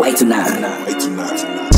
Way 29.